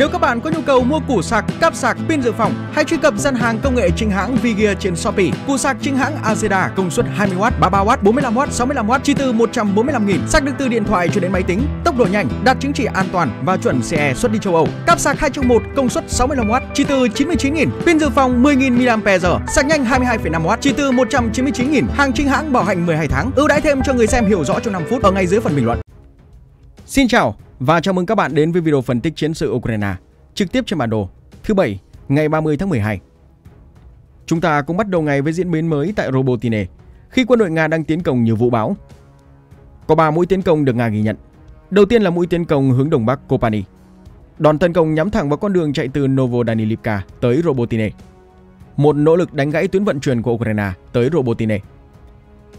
Nếu các bạn có nhu cầu mua củ sạc, cáp sạc, pin dự phòng, hãy truy cập gian hàng công nghệ chính hãng Vgear trên Shopee. Củ sạc chính hãng Azeada công suất 20W, 33W, 45W, 65W, chỉ từ 145.000. Sạc được từ điện thoại cho đến máy tính, tốc độ nhanh, đạt chứng chỉ an toàn và chuẩn CE xuất đi châu Âu. Cáp sạc 2 trong 1 công suất 65W, chỉ từ 99.000. Pin dự phòng 10.000 mAh, sạc nhanh 22,5W, chỉ từ 199.000. Hàng chính hãng bảo hành 12 tháng. Ưu đãi thêm cho người xem hiểu rõ trong 5 phút ở ngay dưới phần bình luận. Xin chào và chào mừng các bạn đến với video phân tích chiến sự Ukraine trực tiếp trên bản đồ thứ 7 ngày 30 tháng 12. Chúng ta cũng bắt đầu ngày với diễn biến mới tại Robotyne khi quân đội Nga đang tiến công như vũ bão. Có 3 mũi tiến công được Nga ghi nhận. Đầu tiên là mũi tiến công hướng đông bắc Kopani. Đòn tấn công nhắm thẳng vào con đường chạy từ Novodanylivka tới Robotyne, một nỗ lực đánh gãy tuyến vận chuyển của Ukraine tới Robotyne.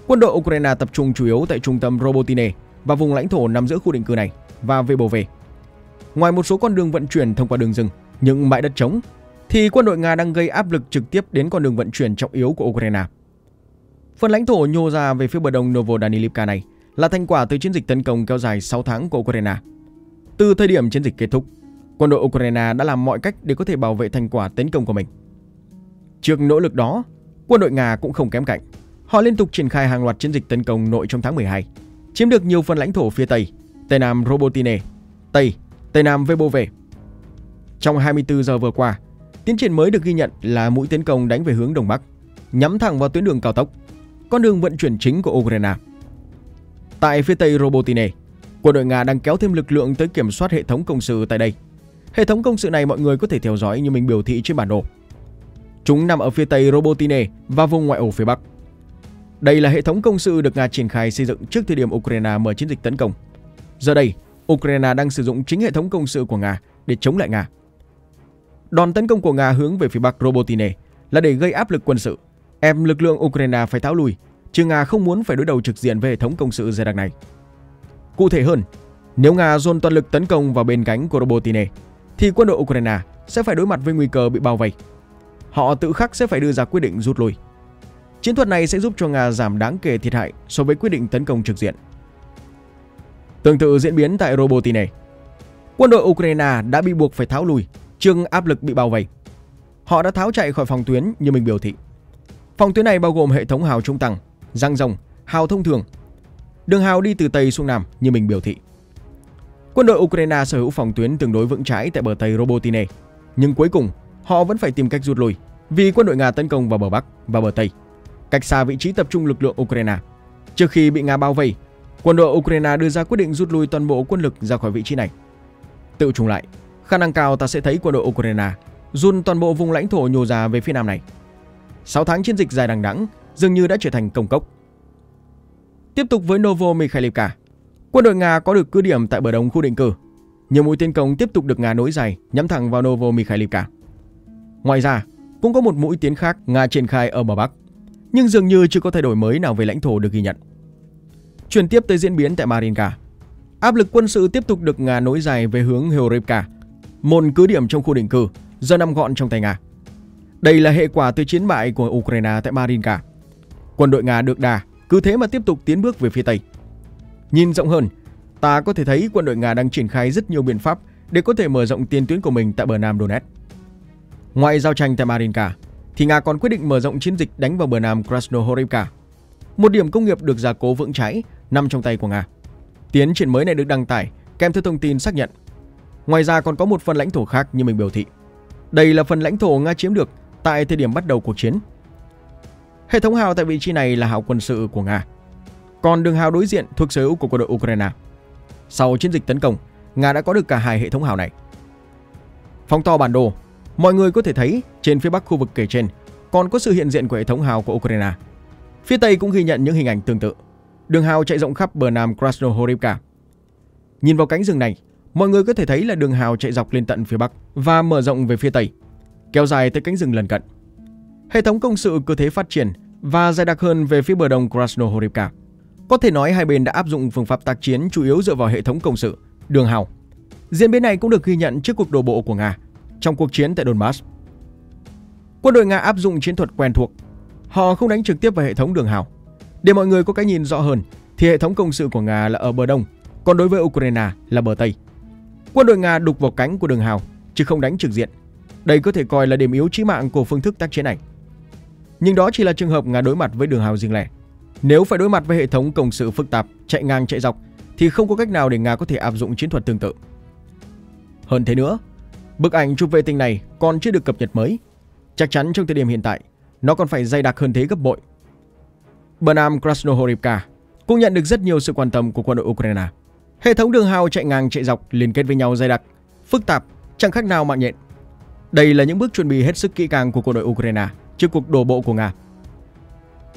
Quân đội Ukraine tập trung chủ yếu tại trung tâm Robotyne và vùng lãnh thổ nằm giữa khu định cư này và Vebové. Ngoài một số con đường vận chuyển thông qua đường rừng, những bãi đất trống, thì quân đội Nga đang gây áp lực trực tiếp đến con đường vận chuyển trọng yếu của Ukraine. Phần lãnh thổ nhô ra về phía bờ đông Novodanylivka này là thành quả từ chiến dịch tấn công kéo dài 6 tháng của Ukraine. Từ thời điểm chiến dịch kết thúc, quân đội Ukraine đã làm mọi cách để có thể bảo vệ thành quả tấn công của mình. Trước nỗ lực đó, quân đội Nga cũng không kém cạnh. Họ liên tục triển khai hàng loạt chiến dịch tấn công nội trong tháng 12, chiếm được nhiều phần lãnh thổ phía tây, tây nam Robotyne, tây nam Vebové. Trong 24 giờ vừa qua, tiến triển mới được ghi nhận là mũi tiến công đánh về hướng đông bắc, nhắm thẳng vào tuyến đường cao tốc, con đường vận chuyển chính của Ukraine. Tại phía tây Robotyne, quân đội Nga đang kéo thêm lực lượng tới kiểm soát hệ thống công sự tại đây. Hệ thống công sự này mọi người có thể theo dõi như mình biểu thị trên bản đồ. Chúng nằm ở phía tây Robotyne và vùng ngoại ô phía bắc. Đây là hệ thống công sự được Nga triển khai xây dựng trước thời điểm Ukraine mở chiến dịch tấn công. Giờ đây, Ukraine đang sử dụng chính hệ thống công sự của Nga để chống lại Nga. Đòn tấn công của Nga hướng về phía bắc Robotyne là để gây áp lực quân sự, ép lực lượng Ukraine phải tháo lùi, chứ Nga không muốn phải đối đầu trực diện với hệ thống công sự dày đặc này. Cụ thể hơn, nếu Nga dồn toàn lực tấn công vào bên cánh của Robotyne, thì quân đội Ukraine sẽ phải đối mặt với nguy cơ bị bao vây. Họ tự khắc sẽ phải đưa ra quyết định rút lui. Chiến thuật này sẽ giúp cho Nga giảm đáng kể thiệt hại so với quyết định tấn công trực diện. Tương tự diễn biến tại Robotyne, quân đội Ukraine đã bị buộc phải tháo lùi trước áp lực bị bao vây. Họ đã tháo chạy khỏi phòng tuyến như mình biểu thị. Phòng tuyến này bao gồm hệ thống hào trung tăng, răng rồng, hào thông thường. Đường hào đi từ tây xuống nam như mình biểu thị. Quân đội Ukraine sở hữu phòng tuyến tương đối vững chãi tại bờ tây Robotyne, nhưng cuối cùng họ vẫn phải tìm cách rút lui vì quân đội Nga tấn công vào bờ bắc và bờ tây, cách xa vị trí tập trung lực lượng Ukraine. Trước khi bị Nga bao vây, quân đội Ukraine đưa ra quyết định rút lui toàn bộ quân lực ra khỏi vị trí này. Tự trùng lại, khả năng cao ta sẽ thấy quân đội Ukraine dồn toàn bộ vùng lãnh thổ nhô ra về phía nam này. 6 tháng chiến dịch dài đằng đẵng dường như đã trở thành công cốc. Tiếp tục với Novomykhailivka, quân đội Nga có được cứ điểm tại bờ đông khu định cư. Nhiều mũi tiến công tiếp tục được Nga nối dài nhắm thẳng vào Novomykhailivka. Ngoài ra, cũng có một mũi tiến khác Nga triển khai ở bờ bắc, nhưng dường như chưa có thay đổi mới nào về lãnh thổ được ghi nhận. Chuyển tiếp tới diễn biến tại Marinka, áp lực quân sự tiếp tục được Nga nối dài về hướng Heureka, một cứ điểm trong khu định cư giờ nằm gọn trong tay Nga. Đây là hệ quả từ chiến bại của Ukraine tại Marinka. Quân đội Nga được đà cứ thế mà tiếp tục tiến bước về phía tây. Nhìn rộng hơn, ta có thể thấy quân đội Nga đang triển khai rất nhiều biện pháp để có thể mở rộng tiền tuyến của mình tại bờ nam Donetsk. Ngoài giao tranh tại Marinka, thì Nga còn quyết định mở rộng chiến dịch đánh vào bờ nam Krasnohorivka, một điểm công nghiệp được gia cố vững chãi nằm trong tay của Nga. Tiến triển mới này được đăng tải kèm theo thông tin xác nhận. Ngoài ra còn có một phần lãnh thổ khác như mình biểu thị. Đây là phần lãnh thổ Nga chiếm được tại thời điểm bắt đầu cuộc chiến. Hệ thống hào tại vị trí này là hào quân sự của Nga, còn đường hào đối diện thuộc sở hữu của quân đội Ukraine. Sau chiến dịch tấn công, Nga đã có được cả hai hệ thống hào này. Phóng to bản đồ, mọi người có thể thấy trên phía bắc khu vực kể trên còn có sự hiện diện của hệ thống hào của Ukraine. Phía tây cũng ghi nhận những hình ảnh tương tự. Đường hào chạy rộng khắp bờ nam Krasnohorivka. Nhìn vào cánh rừng này, mọi người có thể thấy là đường hào chạy dọc lên tận phía bắc và mở rộng về phía tây, kéo dài tới cánh rừng lần cận. Hệ thống công sự cứ thế phát triển và dày đặc hơn về phía bờ đông Krasnohorivka. Có thể nói hai bên đã áp dụng phương pháp tác chiến chủ yếu dựa vào hệ thống công sự, đường hào. Diễn biến này cũng được ghi nhận trước cuộc đổ bộ của Nga trong cuộc chiến tại Donbas. Quân đội Nga áp dụng chiến thuật quen thuộc. Họ không đánh trực tiếp vào hệ thống đường hào. Để mọi người có cái nhìn rõ hơn, thì hệ thống công sự của Nga là ở bờ đông, còn đối với Ukraine là bờ tây. Quân đội Nga đục vào cánh của đường hào chứ không đánh trực diện. Đây có thể coi là điểm yếu chí mạng của phương thức tác chiến này. Nhưng đó chỉ là trường hợp Nga đối mặt với đường hào riêng lẻ. Nếu phải đối mặt với hệ thống công sự phức tạp, chạy ngang chạy dọc thì không có cách nào để Nga có thể áp dụng chiến thuật tương tự. Hơn thế nữa, bức ảnh chụp vệ tinh này còn chưa được cập nhật mới. Chắc chắn trong thời điểm hiện tại, nó còn phải dày đặc hơn thế gấp bội. Bờ nam Krasnohorivka cũng nhận được rất nhiều sự quan tâm của quân đội Ukraine. Hệ thống đường hào chạy ngang chạy dọc liên kết với nhau dày đặc, phức tạp, chẳng khác nào mạng nhện. Đây là những bước chuẩn bị hết sức kỹ càng của quân đội Ukraine trước cuộc đổ bộ của Nga.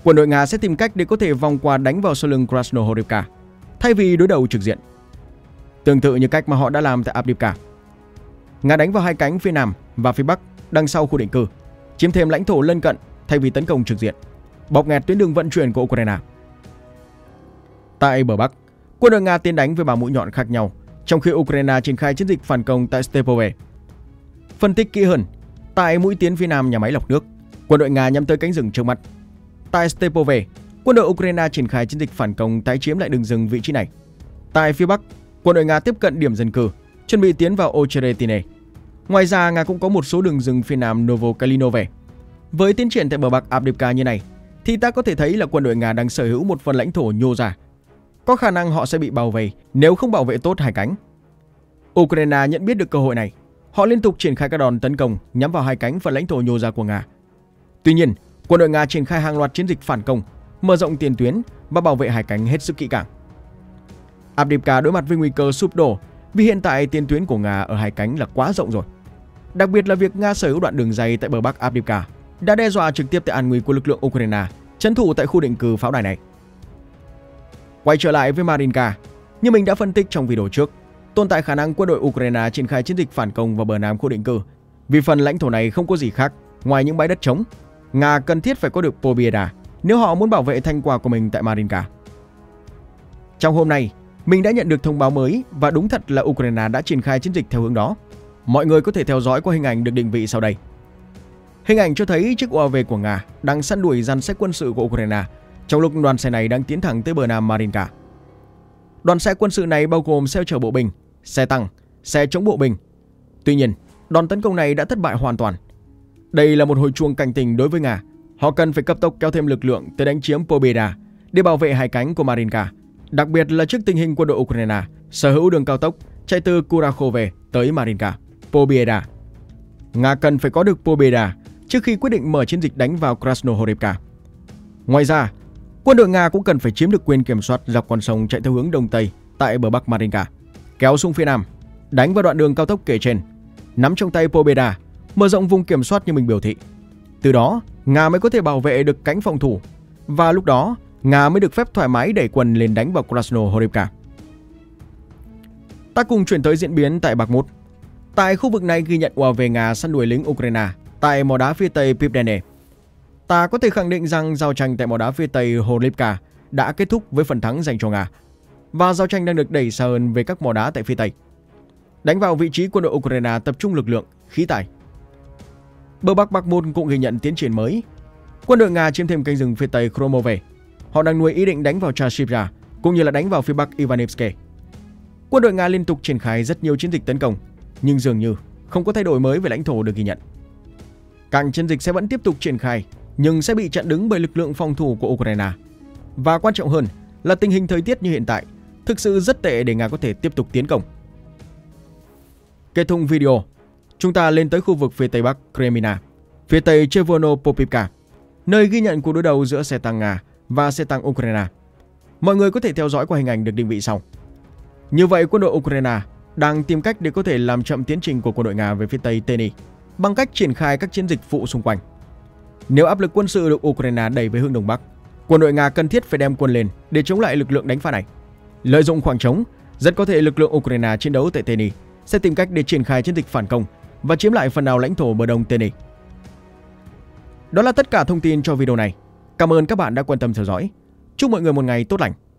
Quân đội Nga sẽ tìm cách để có thể vòng qua đánh vào sau lưng Krasnohorivka thay vì đối đầu trực diện, tương tự như cách mà họ đã làm tại Avdiivka. Nga đánh vào hai cánh phía nam và phía bắc đằng sau khu định cư, chiếm thêm lãnh thổ lân cận thay vì tấn công trực diện, bọc nghẹt tuyến đường vận chuyển của Ukraine. Tại bờ bắc, quân đội Nga tiến đánh với 3 mũi nhọn khác nhau, trong khi Ukraine triển khai chiến dịch phản công tại Stepove. Phân tích kỹ hơn, tại mũi tiến phía nam nhà máy lọc nước, quân đội Nga nhắm tới cánh rừng trước mắt. Tại Stepove, quân đội Ukraine triển khai chiến dịch phản công tái chiếm lại đường rừng vị trí này. Tại phía bắc, quân đội Nga tiếp cận điểm dân cư, chuẩn bị tiến vào Ocheretine. Ngoài ra, Nga cũng có một số đường rừng phía nam Novomykhailivka. Với tiến triển tại bờ bắc Avdiivka như này, thì ta có thể thấy là quân đội Nga đang sở hữu một phần lãnh thổ nhô ra. Có khả năng họ sẽ bị bao vây nếu không bảo vệ tốt hai cánh. Ukraine nhận biết được cơ hội này, họ liên tục triển khai các đòn tấn công nhắm vào hai cánh phần lãnh thổ nhô ra của Nga. Tuy nhiên, quân đội Nga triển khai hàng loạt chiến dịch phản công, mở rộng tiền tuyến và bảo vệ hai cánh hết sức kỹ càng. Avdiivka đối mặt với nguy cơ sụp đổ vì hiện tại tiền tuyến của Nga ở hai cánh là quá rộng rồi. Đặc biệt là việc Nga sở hữu đoạn đường dày tại bờ bắc Avdiivka đã đe dọa trực tiếp tới an nguy của lực lượng Ukraine trấn thủ tại khu định cư pháo đài này. Quay trở lại với Marinka, như mình đã phân tích trong video trước, tồn tại khả năng quân đội Ukraine triển khai chiến dịch phản công vào bờ nam khu định cư. Vì phần lãnh thổ này không có gì khác ngoài những bãi đất trống, Nga cần thiết phải có được Pobieda nếu họ muốn bảo vệ thành quả của mình tại Marinka. Trong hôm nay, mình đã nhận được thông báo mới và đúng thật là Ukraine đã triển khai chiến dịch theo hướng đó. Mọi người có thể theo dõi qua hình ảnh được định vị sau đây. Hình ảnh cho thấy chiếc UAV của Nga đang săn đuổi dàn xếp quân sự của Ukraine trong lúc đoàn xe này đang tiến thẳng tới bờ nam Marinka. Đoàn xe quân sự này bao gồm xe chở bộ binh, xe tăng, xe chống bộ binh. Tuy nhiên, đòn tấn công này đã thất bại hoàn toàn. Đây là một hồi chuông cảnh tỉnh đối với Nga. Họ cần phải cấp tốc kéo thêm lực lượng tới đánh chiếm Pobieda để bảo vệ hai cánh của Marinka, đặc biệt là trước tình hình quân đội Ukraine sở hữu đường cao tốc chạy từ Kurakhove tới Marinka, Pobieda. Nga cần phải có được Pobieda trước khi quyết định mở chiến dịch đánh vào Krasnohorivka. Ngoài ra, quân đội Nga cũng cần phải chiếm được quyền kiểm soát dọc con sông chạy theo hướng đông tây tại bờ bắc Marinka, kéo xuống phía nam, đánh vào đoạn đường cao tốc kể trên, nắm trong tay Pobieda, mở rộng vùng kiểm soát như mình biểu thị. Từ đó, Nga mới có thể bảo vệ được cánh phòng thủ và lúc đó Nga mới được phép thoải mái đẩy quân lên đánh vào Krasnohorivka. Ta cùng chuyển tới diễn biến tại Bakhmut. Tại khu vực này ghi nhận UAV Nga săn đuổi lính Ukraine tại mỏ đá phía tây Pivdenne. Ta có thể khẳng định rằng giao tranh tại mỏ đá phía tây Holipka đã kết thúc với phần thắng dành cho Nga và giao tranh đang được đẩy xa hơn về các mỏ đá tại phía tây, đánh vào vị trí quân đội Ukraine tập trung lực lượng, khí tài. Bờ bắc Bakhmut cũng ghi nhận tiến triển mới. Quân đội Nga chiếm thêm cánh rừng phía tây Chromove. Họ đang nuôi ý định đánh vào Chasiv Yar cũng như là đánh vào phía bắc Ivanivske. Quân đội Nga liên tục triển khai rất nhiều chiến dịch tấn công, nhưng dường như không có thay đổi mới về lãnh thổ được ghi nhận. Các chiến dịch sẽ vẫn tiếp tục triển khai, nhưng sẽ bị chặn đứng bởi lực lượng phòng thủ của Ukraine. Và quan trọng hơn là tình hình thời tiết như hiện tại thực sự rất tệ để Nga có thể tiếp tục tiến công. Kết thúc video, chúng ta lên tới khu vực phía tây bắc Kremina, phía tây Chevono Popivka, nơi ghi nhận cuộc đối đầu giữa xe tăng Nga và xe tăng Ukraine. Mọi người có thể theo dõi qua hình ảnh được định vị sau. Như vậy, quân đội Ukraine đang tìm cách để có thể làm chậm tiến trình của quân đội Nga về phía tây Têni bằng cách triển khai các chiến dịch phụ xung quanh. Nếu áp lực quân sự được Ukraine đẩy về hướng đông bắc, quân đội Nga cần thiết phải đem quân lên để chống lại lực lượng đánh phá này. Lợi dụng khoảng trống, rất có thể lực lượng Ukraine chiến đấu tại Têni sẽ tìm cách để triển khai chiến dịch phản công và chiếm lại phần nào lãnh thổ bờ đông Têni. Đó là tất cả thông tin cho video này. Cảm ơn các bạn đã quan tâm theo dõi. Chúc mọi người một ngày tốt lành.